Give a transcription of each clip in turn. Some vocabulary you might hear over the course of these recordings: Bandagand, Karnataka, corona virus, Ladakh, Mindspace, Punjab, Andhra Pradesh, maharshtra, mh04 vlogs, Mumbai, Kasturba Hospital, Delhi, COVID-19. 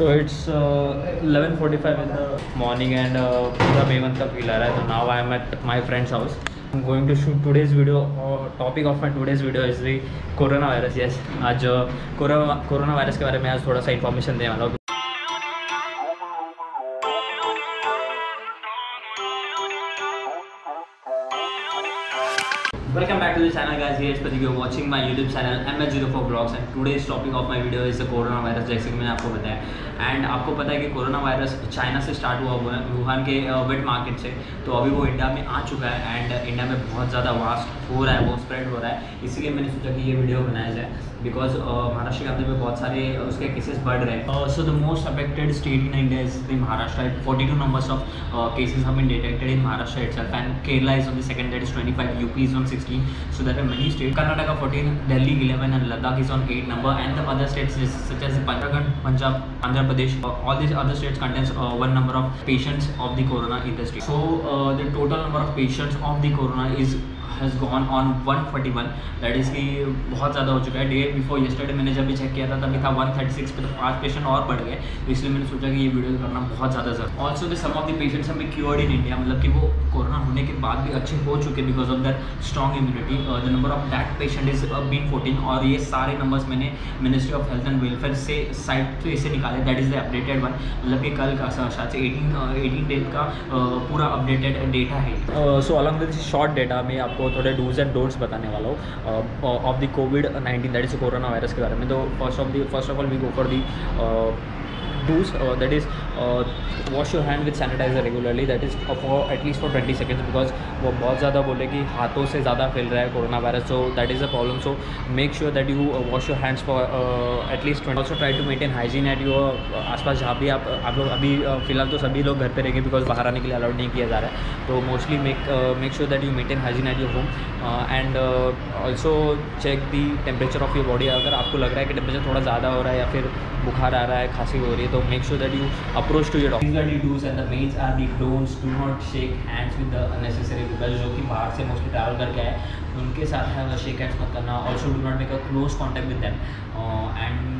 So it's 11:45 in the morning and पूरा बेमन का feel आ रहा है. तो now I am at my friend's house. I'm going to shoot today's video. Topic of my today's video is the coronavirus. Yes, आज corona virus के बारे में आज थोड़ा सा इन्फॉर्मेशन देने वाला हूँ. Welcome back to the channel guys. Here is you watching my YouTube channel mh04 vlogs and today's topic of my video is the corona virus. जैसे कि मैंने आपको बताया एंड आपको पता है कि कोरोना वायरस चाइना से स्टार्ट हुआ वुहान के वेट मार्केट से. तो अभी वो इंडिया में आ चुका है एंड इंडिया में बहुत ज़्यादा वास्ट हो रहा है, वो स्प्रेड हो रहा है. इसीलिए मैंने सोचा कि ये वीडियो बनाया जाए बिकॉज महाराष्ट्र के अंदर में बहुत सारे उसके केसेस बढ़ रहे हैं. So the most affected state in India is the Maharashtra. 42 numbers of cases have been detected in Maharashtra itself and Kerala is on the second, that is 25, UP is on 16. So there are many states. Karnataka 14, Delhi 11, and Ladakh is on 8 number. And the other states such as Bandagand, Punjab, Andhra Pradesh, all these other states contains one number of patients of the corona in the state. So the total number of patients of the corona is has gone on 141. That is कि बहुत ज़्यादा हो चुका है. Day before yesterday मैंने जब भी check किया था तभी था 136 पे, तो 5 पेशेंट और बढ़ गए. तो इसलिए मैंने सोचा कि ये वीडियो करना बहुत ज़्यादा जरूरी. Also the some of the patients have been cured in India, मतलब कि वो कोरोना होने के बाद भी अच्छे हो चुके because of that strong immunity. The number of that patient is been 14 और ये सारे नंबर्स मैंने ministry of health and welfare से साइट से इसे निकाले. That is the updated one, मतलब कि कल का शायद 18 डेज का पूरा अपडेटेड डेटा है. So along with short data में आपको थोड़े डूज एंड डोंट्स बताने वाला हूँ ऑफ द कोविड-19 दैट इज कोरोना वायरस के बारे में. तो first of all we go for the do's, that is wash your hand with sanitizer regularly, that is for at least for 20 seconds because वो बहुत ज़्यादा बोले कि हाथों से ज़्यादा फैल रहा है corona virus. So that is a problem. So make sure that you wash your hands for at least 20. Also try to maintain hygiene at your आसपास जहाँ भी आप लोग अभी फिलहाल तो सभी लोग घर पे रहेंगे बिकॉज बाहर आने के लिए अलाउड नहीं किया जा रहा है. तो mostly make sure that you maintain hygiene at your home and also check the temperature of your body. अगर आपको लग रहा है कि टेम्परेचर थोड़ा ज़्यादा हो रहा है या फिर बुखार आ रहा है, खांसी हो रही है, तो make sure that you approach to your doctor. These are the do's and the mains are the don'ts. Do not shake hands with the unnecessary people जो कि बाहर से मोस्टली ट्रैवल करके आए उनके साथ है शेक हैंड्स मत करना. Also do not make a close contact with them and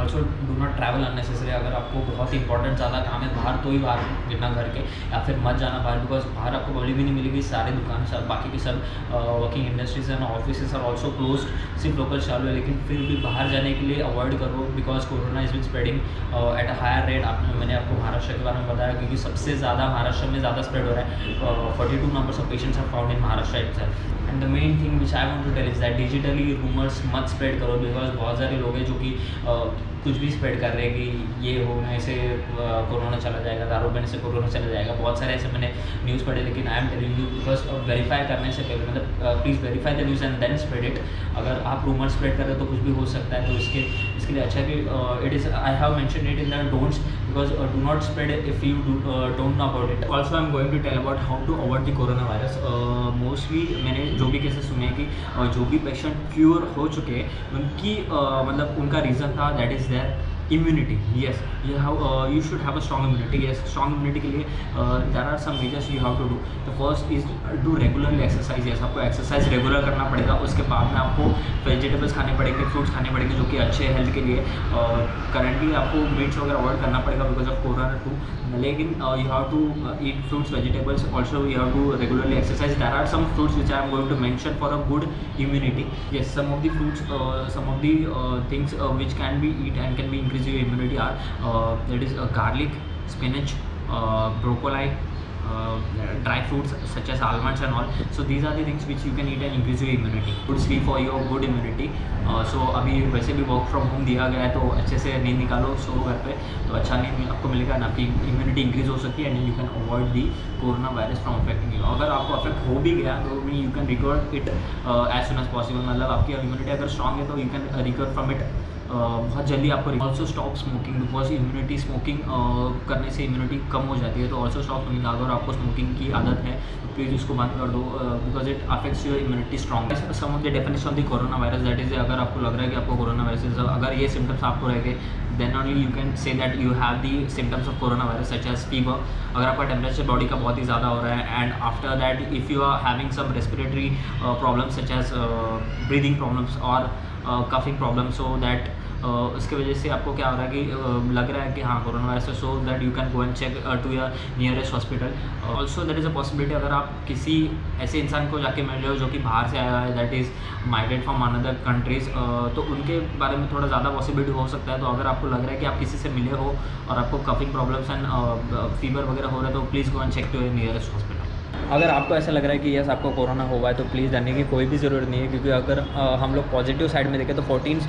also do not travel unnecessary. अगर आपको बहुत ही इंपॉर्टेंट ज़्यादा काम है बाहर तो ही बाहर बिना घर के, या फिर मत जाना बाहर बिकॉज बाहर आपको पब्लिक भी नहीं मिलेगी. सारे दुकान सब बाकी के सब working industries and office are also close. सिर्फ लोकल चालू है लेकिन फिर भी बाहर जाने के लिए अवॉइड करो because corona is been spreading at a higher rate. मैंने आपको महाराष्ट्र के बारे में बताया क्योंकि सबसे ज़्यादा महाराष्ट्र में ज़्यादा स्प्रेड हो रहा है. 42 numbers of patients are found in Maharashtra itself and the main thing which I want to tell is that digitally rumours मत स्प्रेड करो बिकॉज बहुत सारे लोग हैं जो कि कुछ भी स्प्रेड कर रहे हैं कि ये होने से कोरोना चला जाएगा, दारू पीने से कोरोना चला जाएगा. बहुत सारे ऐसे मैंने न्यूज़ पढ़े लेकिन I am telling you because verify करने से पहले, मतलब please verify the news and then spread it. अगर आप रूमर स्प्रेड करें तो कुछ भी हो सकता है. तो इसके लिए अच्छा कि it is I have mention it in the don'ts because do not spread if you don't know about it. Also I am going to tell about how to avoid the corona virus. Mostly मैंने जो भी cases सुने हैं कि जो भी patient cure हो चुके हैं उनकी मतलब उनका रीज़न था that is immunity. yes, you should have a strong immunity. yes, strong immunity के लिए there are some measures you have to do. the first is do regularly exercise. yes, आपको exercise regular करना पड़ेगा. उसके बाद में आपको vegetables खाने पड़ेंगे, fruits खाने पड़ेंगे जो कि अच्छे health के लिए. currently आपको meats वगैरह avoid करना पड़ेगा because of corona too. लेकिन you have to eat fruits, vegetables. also you have to regularly exercise. there are some fruits which I am going to mention for a good immunity. yes, some of the fruits, some of the things which can be eat and can be increased your immunity are that is garlic, spinach, broccoli, dry fruits such as almonds and all. so these are the things which you can eat and increase your immunity. good sleep for your good immunity. so अभी वैसे भी work from home दिया गया है तो अच्छे से नींद निकालो, सो घर पे तो अच्छा नींद आपको मिलेगा ना, आपकी immunity increase हो सकती है and you can avoid the corona virus from affecting you. अगर आपको affect हो भी गया तो भी you can recover it as soon as possible. मतलब आपकी immunity अगर strong है तो you can recover from it बहुत जल्दी आपको. Also stop smoking because immunity smoking करने से इम्यूनिटी कम हो जाती है. तो ऑल्सो स्टॉप स्मोकिंग, अगर आपको स्मोकिंग की आदत है तो प्लीज़ उसको बंद कर दो because it affects your immunity strong. Some of the definition of the corona virus that is अगर आपको लग रहा है कि आपको कोरोना वायरस, अगर ये सिम्टम्स आपको रहेंगे then only you can say that you have the symptoms of corona virus such as fever. अगर आपका टेम्परेचर बॉडी का बहुत ही ज़्यादा हो रहा है and after that if you are having some respiratory problems such as breathing problems और coughing problem, so that उसकी वजह से आपको क्या हो रहा है कि लग रहा है कि हाँ कोरोना वायरस है, so that you can go and check to your nearest hospital. Also that is a possibility अगर आप किसी ऐसे इंसान को जाके मिल रहे हो जो कि बाहर से आया है, that is migrate from another countries, तो उनके बारे में थोड़ा ज़्यादा पॉसिबिलिटी हो सकता है। तो अगर आपको लग रहा है कि आप किसी से मिले हो और आपको कफिंग प्रॉब्लम्स एंड फीवर वगैरह हो रहा है, तो please go and check to your nearest hospital. अगर आपको ऐसा लग रहा है कि यस आपको कोरोना हुआ है, तो प्लीज़ डरने की कोई भी ज़रूरत नहीं है, क्योंकि अगर हम लोग पॉजिटिव साइड में देखें तो 14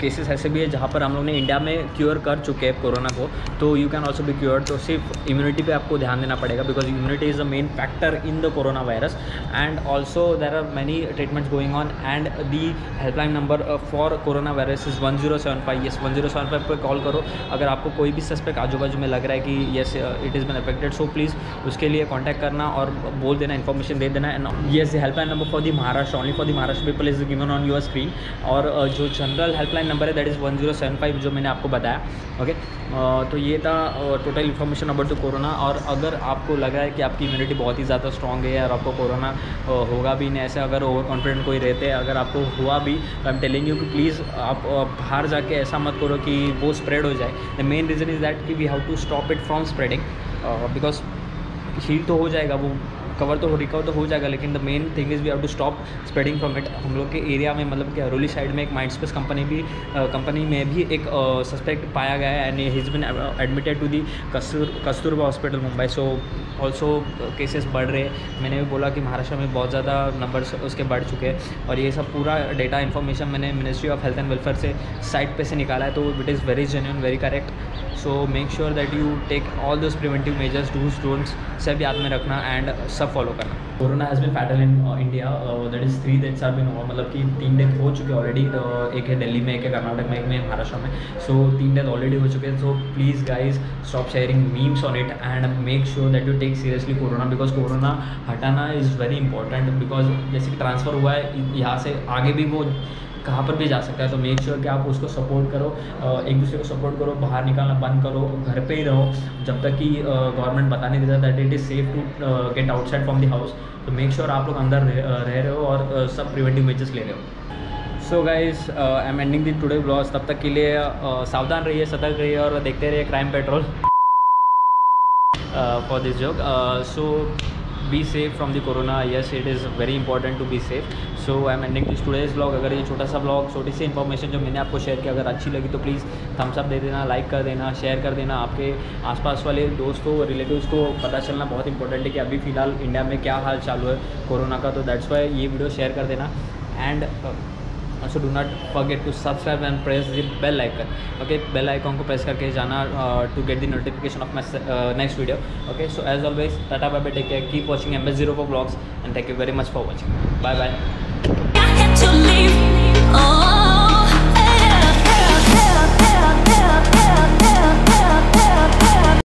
केसेस ऐसे भी है जहाँ पर हम लोग ने इंडिया में क्योर कर चुके हैं कोरोना को। तो you can also be cured. तो सिर्फ इम्यूनिटी पे आपको ध्यान देना पड़ेगा, because immunity is the main factor in the corona virus. And also there are many treatments going on, and the helpline number for corona virus is 1075। Yes 1075 पर call करो अगर आपको कोई भी सस्पेक्ट आजू बाजू में लग रहा है कि yes it is been affected, so please उसके लिए कॉन्टैक्ट करना और बोल देना, इन्फॉर्मेशन दे देना। And yes helpline number for the Maharashtra, only for the Maharashtra people is given on your screen. और जो जनरल हेल्पलाइन नंबर है दैट इज़ 1075 जो मैंने आपको बताया। ओके तो ये था total information about the corona. और अगर आपको लग रहा है कि आपकी इम्यूनिटी बहुत ही ज़्यादा स्ट्रॉन्ग है और आपको कोरोना होगा भी नहीं, ऐसे अगर ओवर कॉन्फिडेंट कोई रहते हैं, अगर आपको हुआ भी तो आई एम टेलिंग यू कि प्लीज़ आप बाहर जाके ऐसा मत करो कि वो स्प्रेड हो जाए। The main reason is that कि we have to stop it from spreading, because heal तो हो जाएगा, वो कवर तो रिकवर तो हो जाएगा, लेकिन the main thing is we have to stop spreading from it. हम लोग के एरिया में मतलब कि अरोली साइड में एक माइंडस्पेस कंपनी में भी एक सस्पेक्ट पाया गया है, and he's been admitted to the Kasturba hospital Mumbai. So also cases बढ़ रहे हैं। मैंने भी बोला कि महाराष्ट्र में बहुत ज़्यादा नंबर्स उसके बढ़ चुके हैं, और ये सब पूरा डेटा इन्फॉर्मेशन मैंने ministry of health and welfare से साइट पे से निकाला है। तो it is very genuine, very correct. So make sure that you take all those preventive measures, dos don'ts सब याद में रखना एंड सब फॉलो करना। Corona has been fatal in India, that is 3 deaths are been, मतलब कि 3 death हो चुके ऑलरेडी। एक है दिल्ली में, एक है कर्नाटक में, एक में महाराष्ट्र में। सो 3 डेथ ऑलरेडी हो चुके हैं। So please guys stop sharing memes on it and make sure that you take seriously corona, because corona हटाना इज़ वेरी इंपॉर्टेंट। बिकॉज जैसे कि ट्रांसफ़र हुआ है यहाँ से आगे भी वो कहाँ पर भी जा सकता है, तो मेक श्योर कि आप उसको सपोर्ट करो, एक दूसरे को सपोर्ट करो, बाहर निकालना बंद करो, घर पे ही रहो जब तक कि गवर्नमेंट बता नहीं देता that it is safe to get outside from the house. तो मेक श्योर आप लोग अंदर रह रहे हो और सब प्रिवेंटिव मेजर्स ले रहे हो। So guys I am ending the today vlogs. तब तक के लिए सावधान रहिए, सतर्क रहिए और देखते रहिए crime patrol for this joke. So be safe from the corona, yes it is very important to be safe. So I am ending this today's vlog. अगर ये छोटा सा व्लॉग, छोटी सी इन्फॉर्मेशन जो मैंने आपको शेयर किया अगर अच्छी लगी तो प्लीज़ थम्स अप दे देना, लाइक कर देना, शेयर कर देना। आपके आसपास वाले दोस्तों रिलेटिव्स को पता चलना बहुत इंपॉर्टेंट है कि अभी फ़िलहाल इंडिया में क्या हाल चालू है कोरोना का। तो दैट्स वाई ये वीडियो शेयर कर देना। And so do not forget to subscribe and press the bell icon. Okay bell icon को प्रेस करके जाना to get the notification of my next video. Okay, so as always, tata, bye bye, take care, keep watching MS04 vlogs, and thank you very much for watching. Bye bye.